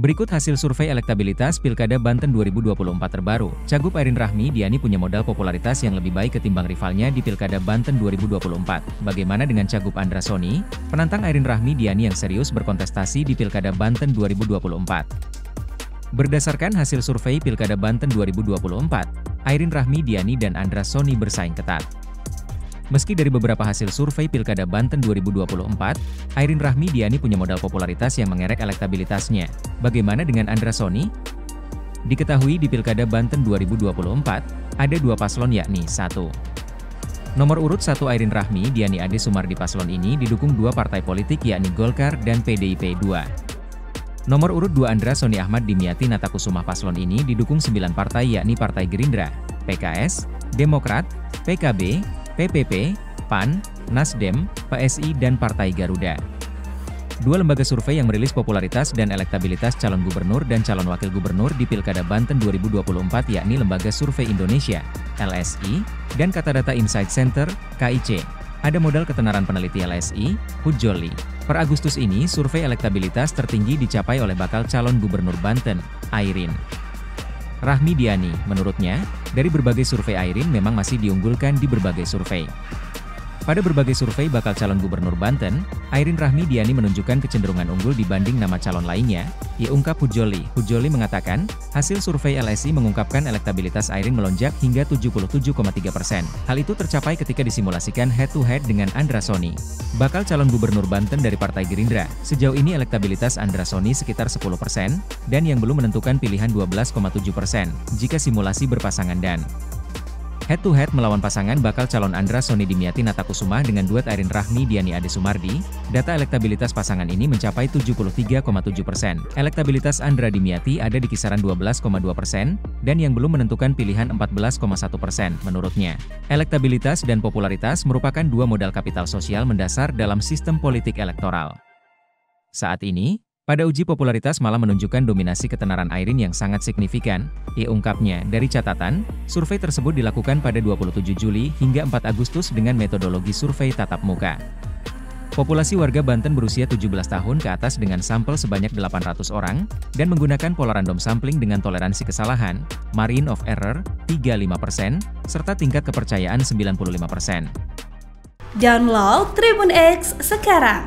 Berikut hasil survei elektabilitas Pilkada Banten 2024 terbaru. Cagup Airin Rachmi Diany punya modal popularitas yang lebih baik ketimbang rivalnya di Pilkada Banten 2024. Bagaimana dengan Cagup Andra Soni, penantang Airin Rachmi Diany yang serius berkontestasi di Pilkada Banten 2024? Berdasarkan hasil survei Pilkada Banten 2024, Airin Rachmi Diany dan Andra Soni bersaing ketat. Meski dari beberapa hasil survei Pilkada Banten 2024, Airin Rachmi Diany punya modal popularitas yang mengerek elektabilitasnya. Bagaimana dengan Andra Soni? Diketahui di Pilkada Banten 2024, ada dua paslon yakni 1. Nomor urut 1 Airin Rachmi Diany Ade Sumardi. Paslon ini didukung dua partai politik yakni Golkar dan PDIP. 2. Nomor urut 2 Andra Soni Achmad Dimyati Natakusumah. Paslon ini didukung 9 partai yakni Partai Gerindra, PKS, Demokrat, PKB, PPP, PAN, NASDEM, PSI, dan Partai Garuda. 2 lembaga survei yang merilis popularitas dan elektabilitas calon gubernur dan calon wakil gubernur di Pilkada Banten 2024 yakni Lembaga Survei Indonesia, LSI, dan Katadata Insight Center, KIC. Ada modal ketenaran peneliti LSI, Hudjoli. Per Agustus ini survei elektabilitas tertinggi dicapai oleh bakal calon gubernur Banten, Airin Rachmi Diany. Menurutnya, dari berbagai survei Airin memang masih diunggulkan di berbagai survei. Pada berbagai survei bakal calon gubernur Banten, Airin Rachmi Diany menunjukkan kecenderungan unggul dibanding nama calon lainnya, ia ungkap Hudjoli. Hudjoli mengatakan, hasil survei LSI mengungkapkan elektabilitas Airin melonjak hingga 77,3%. Hal itu tercapai ketika disimulasikan head-to-head dengan Andra Soni, bakal calon gubernur Banten dari Partai Gerindra. Sejauh ini elektabilitas Andra Soni sekitar 10%, dan yang belum menentukan pilihan 12,7% jika simulasi berpasangan dan head-to-head melawan pasangan bakal calon Andra Soni Dimyati Natakusumah dengan duet Airin Rachmi Diany Ade Sumardi. Data elektabilitas pasangan ini mencapai 73,7%. Elektabilitas Andra Dimyati ada di kisaran 12,2%, dan yang belum menentukan pilihan 14,1%. Menurutnya, elektabilitas dan popularitas merupakan dua modal kapital sosial mendasar dalam sistem politik elektoral. Saat ini, pada uji popularitas malah menunjukkan dominasi ketenaran Airin yang sangat signifikan, ia ungkapnya. Dari catatan, survei tersebut dilakukan pada 27 Juli hingga 4 Agustus dengan metodologi survei tatap muka. Populasi warga Banten berusia 17 tahun ke atas dengan sampel sebanyak 800 orang, dan menggunakan pola random sampling dengan toleransi kesalahan, margin of error, 35%, serta tingkat kepercayaan 95%. Download TribunX sekarang!